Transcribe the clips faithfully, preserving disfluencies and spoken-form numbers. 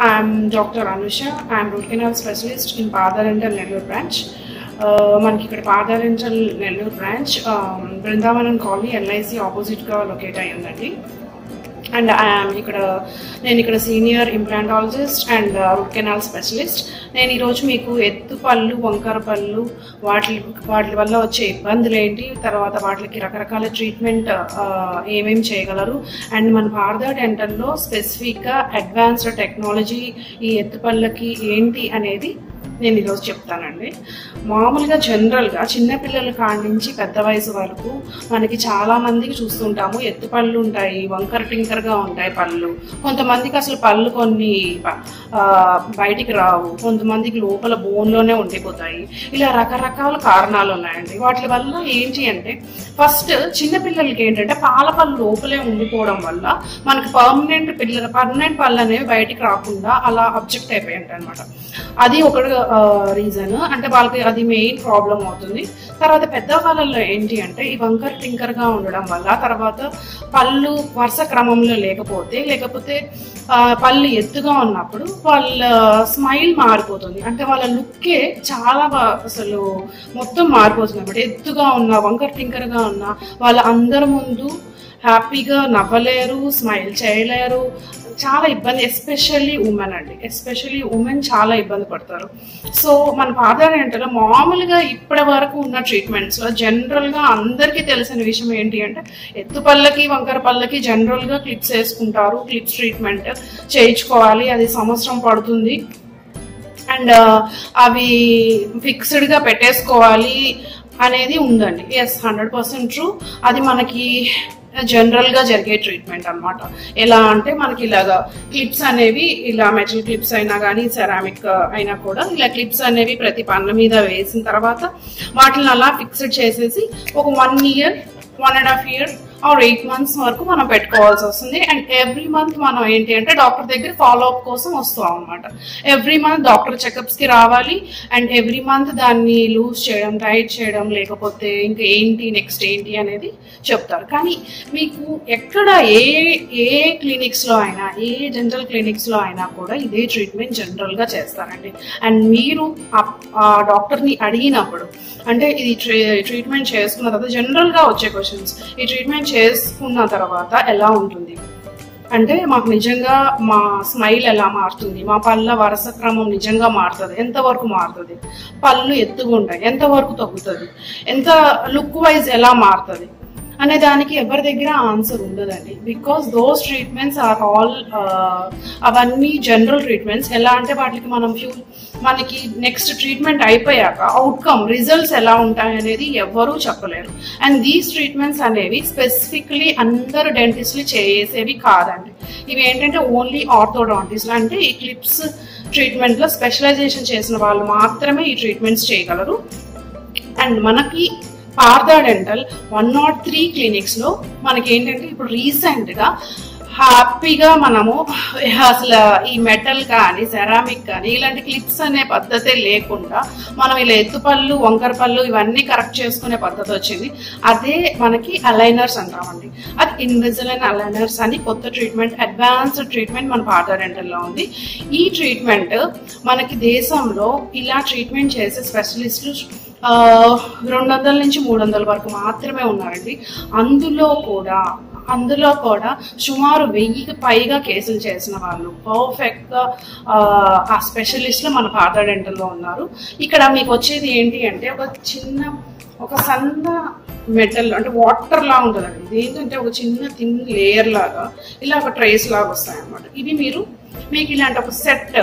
I am Doctor Anusha. I am root canal specialist in Paada Rental Nellore Branch. మనకి ఇక్కడ Pada dental Nellore branch Brindavanam colony NIC ఆపోజిట్గా locate అయి ఉందండి. And I am ఇక్కడ నేను ఇక్కడ senior implantologist and root canal specialist. నేను ఈరోజు మీకు ఎత్తుపళ్ళు, వంకర పళ్ళు, వాటి వాటి వల్ల వచ్చే ఇబ్బందులు ఏంటి, తర్వాత వాటికి రకరకాల ట్రీట్మెంట్ ఏమేమి చేయగలరు, అండ్ మన పాదా డెంటల్లో స్పెసిఫిక్గా అడ్వాన్స్డ్ టెక్నాలజీ ఈ ఎత్తుపళ్ళకి ఏంటి అనేది నేను ఈరోజు చెప్తానండి. మామూలుగా జనరల్గా చిన్నపిల్లల కాడి నుంచి పెద్ద వయసు వరకు మనకి చాలామందికి చూస్తుంటాము ఎత్తుపళ్ళు ఉంటాయి, వంకర టింకరగా ఉంటాయి పళ్ళు. కొంతమందికి అసలు పళ్ళు కొన్ని బయటికి రావు, కొంతమందికి లోపల బోన్లోనే ఉండిపోతాయి. ఇలా రకరకాల కారణాలు ఉన్నాయండి. వాటి వల్ల ఏంటి అంటే, ఫస్ట్ చిన్నపిల్లలకి ఏంటంటే పాల పళ్ళు లోపలే ఉండిపోవడం వల్ల మనకి పర్మనెంట్ పిల్లల పర్మనెంట్ పళ్ళు అనేవి బయటికి రాకుండా అలా అబ్జెక్ట్ అయిపోయి ఉంటాయి అనమాట. అది ఒక రీజన్, అంటే వాళ్ళకి అది మెయిన్ ప్రాబ్లం అవుతుంది. తర్వాత పెద్దవాళ్ళలో ఏంటి అంటే ఈ వంకర్ టింకర్గా ఉండడం వల్ల, తర్వాత పళ్ళు వరుస క్రమంలో లేకపోతే లేకపోతే పళ్ళు ఎత్తుగా ఉన్నప్పుడు వాళ్ళ స్మైల్ మారిపోతుంది, అంటే వాళ్ళ లుక్కే చాలా అసలు మొత్తం మారిపోతుంది అనమాట. ఎత్తుగా ఉన్న వంకర్ టింకర్గా ఉన్న వాళ్ళ అందరి ముందు హ్యాపీగా నవ్వలేరు, స్మైల్ చేయలేరు, చాలా ఇబ్బంది. ఎస్పెషల్లీ ఉమెన్ అండి, ఎస్పెషల్లీ ఉమెన్ చాలా ఇబ్బంది పడతారు. సో మన పాదా రెంటల్లో మామూలుగా ఇప్పటి వరకు ఉన్న ట్రీట్మెంట్స్లో జనరల్గా అందరికీ తెలిసిన విషయం ఏంటి అంటే, ఎత్తుపళ్ళకి వంకర పళ్ళకి జనరల్గా క్లిప్స్ వేసుకుంటారు, క్లిప్స్ ట్రీట్మెంట్ చేయించుకోవాలి, అది సంవత్సరం పడుతుంది. అండ్ అవి ఫిక్స్డ్గా పెట్టేసుకోవాలి అనేది ఉందండి. Yes, hundred percent true. అది మనకి జనరల్గా జరిగే ట్రీట్మెంట్ అనమాట. ఎలా అంటే మనకి ఇలాగా క్లిప్స్ అనేవి, ఇలా మెటల్ క్లిప్స్ అయినా కానీ సెరామిక్ అయినా కూడా, ఇలా క్లిప్స్ అనేవి ప్రతి పళ్ళ మీద వేసిన తర్వాత వాటిని అలా ఫిక్స్డ్ చేసేసి ఒక one year one and half year or eight months వరకు మనం పెట్టుకోవాల్సి వస్తుంది. అండ్ ఎవ్రీ మంత్ మనం ఏంటి అంటే డాక్టర్ దగ్గర ఫాలోఅప్ కోసం వస్తాం అనమాట. ఎవ్రీ మంత్ డాక్టర్ చెకప్స్కి రావాలి. అండ్ ఎవ్రీ మంత్ దాన్ని లూజ్ చేయడం, టైట్ చేయడం, లేకపోతే ఇంకా ఏంటి నెక్స్ట్ ఏంటి అనేది చెప్తారు. కానీ మీకు ఎక్కడ ఏ ఏ క్లినిక్స్లో అయినా, ఏ డెంటల్ క్లినిక్స్లో అయినా కూడా ఇదే ట్రీట్మెంట్ జనరల్గా చేస్తారండి. అండ్ మీరు ఆ డాక్టర్ని అడిగినప్పుడు, అంటే ఇది ట్రీట్మెంట్ చేసుకున్న తర్వాత జనరల్గా వచ్చే క్వశ్చన్స్, ఈ ట్రీట్మెంట్ చేసుకున్న తర్వాత ఎలా ఉంటుంది, అంటే మాకు నిజంగా మా స్మైల్ ఎలా మారుతుంది, మా పళ్ళ వరుస క్రమం నిజంగా మారుతుంది, ఎంతవరకు మారుతుంది, పళ్ళు ఎత్తుగా ఉంటాయి ఎంతవరకు తగ్గుతుంది, ఎంత లుక్ వైజ్ ఎలా మారుతుంది అనే దానికి ఎవరి దగ్గర ఆన్సర్ ఉండదండి. Because those treatments are all అవన్నీ జనరల్ ట్రీట్మెంట్స్. ఎలా అంటే వాటికి మనం ఫ్యూ మనకి నెక్స్ట్ ట్రీట్మెంట్ అయిపోయాక అవుట్కమ్ రిజల్ట్స్ ఎలా ఉంటాయనేది ఎవ్వరూ చెప్పలేరు. అండ్ దీస్ ట్రీట్మెంట్స్ అనేవి స్పెసిఫిక్లీ అందరు డెంటిస్టులు చేసేవి కాదండి. ఇవి ఏంటంటే ఓన్లీ ఆర్థోడాంటిస్టులు, అంటే ఈ క్లిప్స్ ట్రీట్మెంట్లో స్పెషలైజేషన్ చేసిన వాళ్ళు మాత్రమే ఈ ట్రీట్మెంట్స్ చేయగలరు. అండ్ మనకి Pada dental one not three క్లినిక్స్లో మనకి ఏంటంటే ఇప్పుడు రీసెంట్గా హ్యాపీగా మనము అసలు ఈ మెటల్ కానీ సెరామిక్ కానీ ఇలాంటి క్లిప్స్ అనే పద్ధతే లేకుండా మనం ఇలా ఎత్తుపళ్ళు వంకర పళ్ళు ఇవన్నీ కరెక్ట్ చేసుకునే పద్ధతి వచ్చింది. అదే మనకి అలైనర్స్ అంటామండి. అది ఇన్విజిలైన్ అలైనర్స్ అని కొత్త ట్రీట్మెంట్, అడ్వాన్స్డ్ ట్రీట్మెంట్ మన పాదా డెంటల్లో ఉంది. ఈ ట్రీట్మెంట్ మనకి దేశంలో ఇలా ట్రీట్మెంట్ చేసే స్పెషలిస్టులు రెండు వందల నుంచి మూడు వందల వరకు మాత్రమే ఉన్నారండి. అందులో కూడా అందులో కూడా సుమారు వెయ్యికి పైగా కేసులు చేసిన వాళ్ళు పర్ఫెక్ట్గా ఆ స్పెషలిస్టులు మన పాదా డెంటల్లో ఉన్నారు. ఇక్కడ మీకు వచ్చేది ఏంటి అంటే ఒక చిన్న ఒక సన్న మెటల్, అంటే వాటర్లా ఉంటుందండి. ఇది ఏంటంటే ఒక చిన్న థిన్ లేయర్ లాగా ఇలా ఒక ట్రేస్ లాగా వస్తాయి అన్నమాట. ఇవి మీరు మీకు ఇలాంటి ఒక సెట్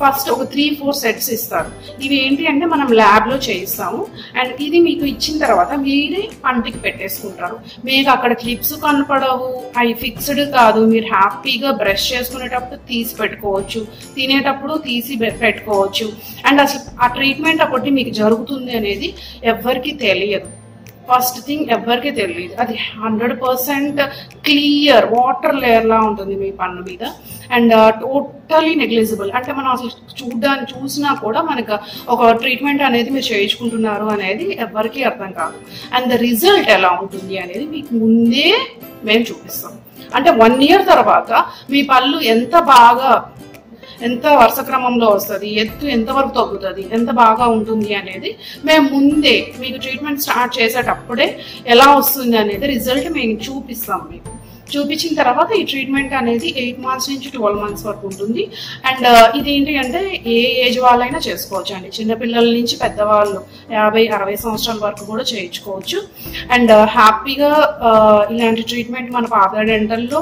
ఫస్ట్ ఒక త్రీ ఫోర్ సెట్స్ ఇస్తారు. ఇవి ఏంటి అంటే మనం ల్యాబ్లో చేయిస్తాము. అండ్ ఇది మీకు ఇచ్చిన తర్వాత మీరే పంటికి పెట్టేసుకుంటారు. మీకు అక్కడ క్లిప్స్ కనపడవు, అవి ఫిక్స్డ్ కాదు, మీరు హ్యాపీగా బ్రష్ చేసుకునేటప్పుడు తీసి పెట్టుకోవచ్చు, తినేటప్పుడు తీసి పెట్టుకోవచ్చు. అండ్ అసలు ఆ ట్రీట్మెంట్ ఒకటి మీకు జరుగుతుంది అనేది ఎవ్వరికీ తెలియదు. ఫస్ట్ థింగ్ ఎవ్వరికీ తెలియదు. అది హండ్రెడ్ పర్సెంట్ క్లియర్ వాటర్ లేయర్లా ఉంటుంది మీ పన్ను మీద. అండ్ టోటలీ నెగ్లిజిబుల్, అంటే మనం అసలు చూడ్డాన్ని చూసినా కూడా మనకు ఒక ట్రీట్మెంట్ అనేది మీరు చేయించుకుంటున్నారు అనేది ఎవ్వరికీ అర్థం కాదు. అండ్ ద రిజల్ట్ ఎలా ఉంటుంది అనేది మీకు ముందే మేము చూపిస్తాం. అంటే వన్ ఇయర్ తర్వాత మీ పళ్ళు ఎంత బాగా ఎంత వరుస క్రమంలో వస్తుంది, ఎత్తు ఎంతవరకు తగ్గుతుంది, ఎంత బాగా ఉంటుంది అనేది మేము ముందే మీకు ట్రీట్మెంట్ స్టార్ట్ చేసేటప్పుడే ఎలా వస్తుంది అనేది రిజల్ట్ మేము చూపిస్తాం. మీకు చూపించిన తర్వాత ఈ ట్రీట్మెంట్ అనేది ఎయిట్ మంత్స్ నుంచి ట్వెల్వ్ మంత్స్ వరకు ఉంటుంది. అండ్ ఇది ఏంటి అంటే ఏ ఏజ్ వాళ్ళైనా చేసుకోవచ్చు అండి, చిన్నపిల్లల నుంచి పెద్దవాళ్ళు యాభై అరవై సంవత్సరాల వరకు కూడా చేయించుకోవచ్చు. అండ్ హ్యాపీగా ఇలాంటి ట్రీట్మెంట్ మన పాదా డెంటల్లో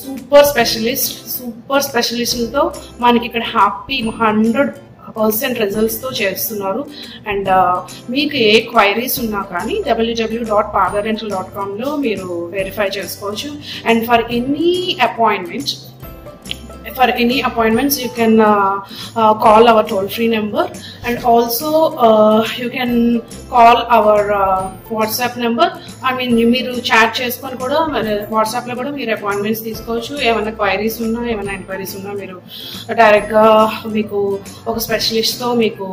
సూపర్ స్పెషలిస్ట్ సూపర్ స్పెషలిస్ట్లతో మనకి ఇక్కడ హ్యాపీ హండ్రెడ్ పర్సెంట్ రిజల్ట్స్తో చేస్తున్నారు. అండ్ మీకు ఏ క్వైరీస్ ఉన్నా కానీ WW dot Pada dental dot కామ్లో మీరు వెరిఫై చేసుకోవచ్చు. And for any appointment for any appointments you can uh, uh, call our toll free number, and also uh, you can call our uh, WhatsApp number. I mean you meeru chat cheskoni kuda WhatsApp lo kuda meer appointments teesukochu. emanna queries unna emanna enquiries unna meeru direct ga meeku oka specialist tho meeku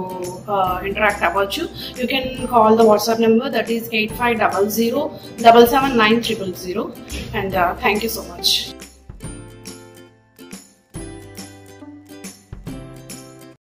interact avvachu. You can call the WhatsApp number, that is eight five zero zero double seven nine triple zero. And uh, thank you so much.